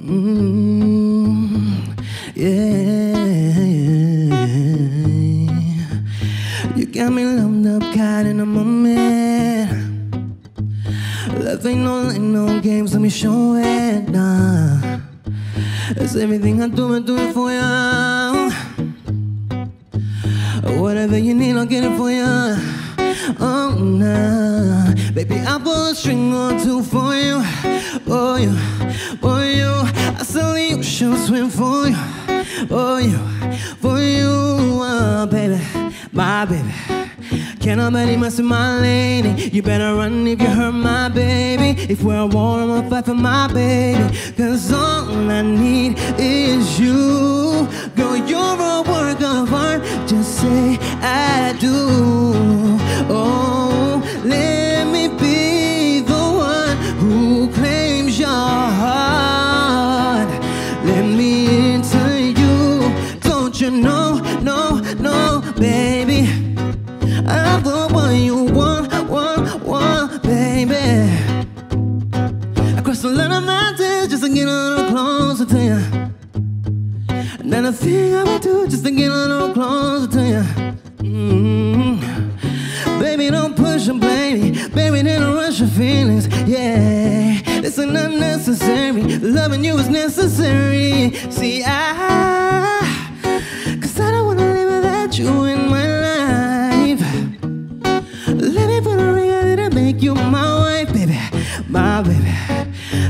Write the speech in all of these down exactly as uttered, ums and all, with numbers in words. Mm, yeah, you got me loved up, caught in a moment. Love ain't no like no games, let me show it, nah. It's everything I do, I do it for you. Whatever you need, I'll get it for you. Oh, nah, baby, I'll pull a string or two for you. For you, for you, I saw the ocean swim for you. For you, for you, oh, baby, my baby. Can't nobody mess with my lady. You better run if you hurt my baby. If we're at war, I'ma fight for my baby. Cause all I need is you. Girl, you're a work of art, just say I do. Oh, let me be the one who claims your heart. Let me into you. Don't you know, no, no, baby, I'm the one you want, want, want, baby. I crossed a lot of mountains just to get a little closer to you. And then I think I would do just to get a little closer to you. Mm-hmm. Baby, don't push them, baby. Baby, they don't rush your feelings, yeah. This is not necessary. Loving you is necessary. See, I, cause I don't wanna live without you in my life. Let me put a ring on it and make you my wife, baby, my baby.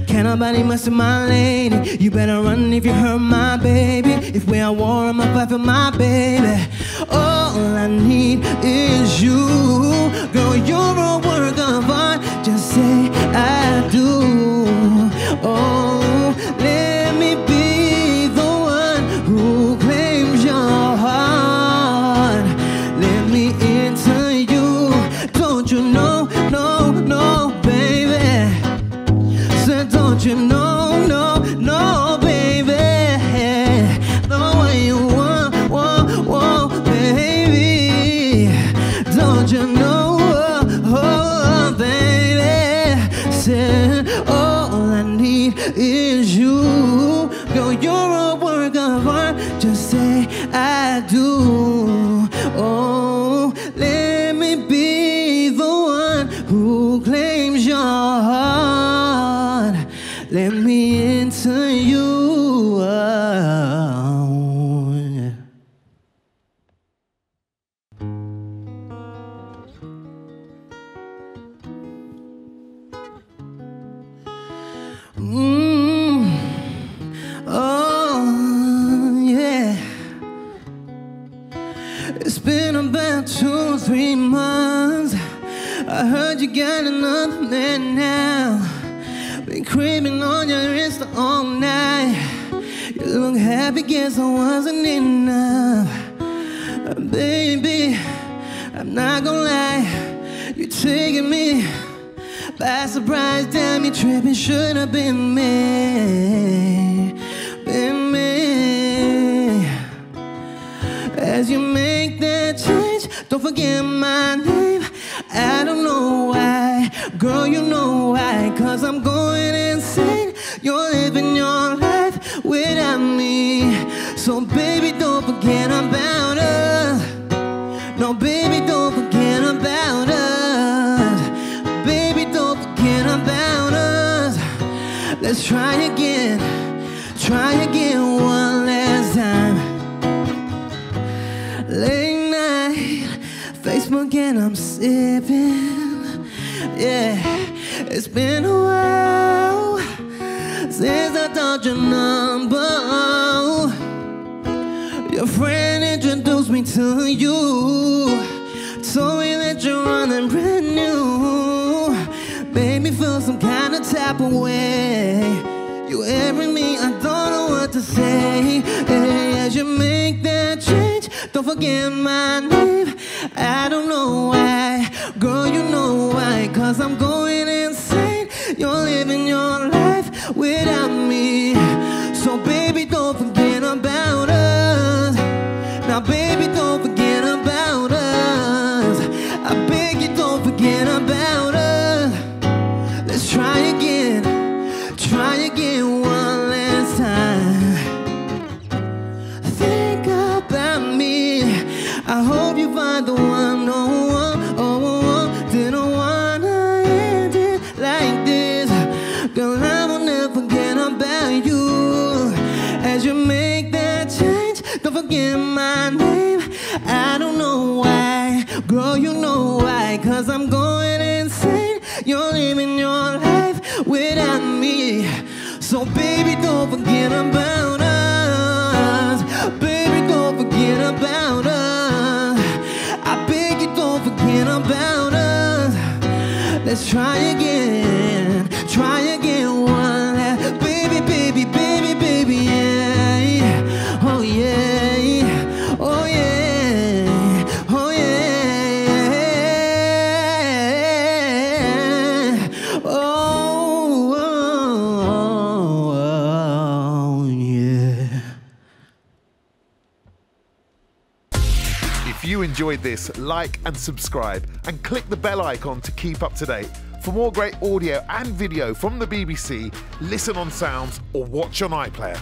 Can't nobody mess with my lady. You better run if you hurt my baby. If we're at war, I'ma fight for my baby. All I need is you. Girl, you're a work of art, just say I do. Oh, let me be the one who claims your heart. Let me into you. Don't you know, no, no, baby. So don't you know, no, no, baby. The way you want, want, want, baby. Don't you know, oh, oh, baby. Said all I need is you. Girl, you're a work of art, just say I do. Oh, let me be the one who claims your heart. Let me into you. Oh, yeah. Mm. Oh, yeah. It's been about two, three months. I heard you got another man now. Been creeping on your wrist all night. You look happy, guess I wasn't enough. Baby, I'm not gonna lie. You're taking me by surprise, damn you tripping, should have been me, been me. As you make that change, don't forget my name. I don't know why, girl, you know why. Cause I'm going insane, you're living your life without me. So baby, don't forget about us. No, baby, don't forget about us. Baby, don't forget about us. Let's try again, try again one last time. Late Facebook and I'm sipping. Yeah, it's been a while since I thought your number. Your friend introduced me to you. Told me that you're running brand new. Made me feel some kind of type of way. You every me, I don't know what to say. Hey, as you make that change, don't forget my name. I don't know why, girl, you know why. Cause I'm going insane, you're living your life without me. So baby, don't forget about us. Now baby, don't forget about us. I beg you, don't forget about us. Let's try again, try again one last time. Girl, I will never forget about you. As you make that change, don't forget my name. I don't know why, girl, you know why. Cause I'm going insane. You're living your life without me. So baby, don't forget about us. Baby, don't forget about us. I beg you, don't forget about us. Let's try again, try again one last. Baby, baby, baby, baby, yeah. Oh yeah, oh yeah, oh yeah. Oh, oh, oh, oh yeah. If you enjoyed this, like and subscribe and click the bell icon to keep up to date. For more great audio and video from the B B C, listen on Sounds or watch on iPlayer.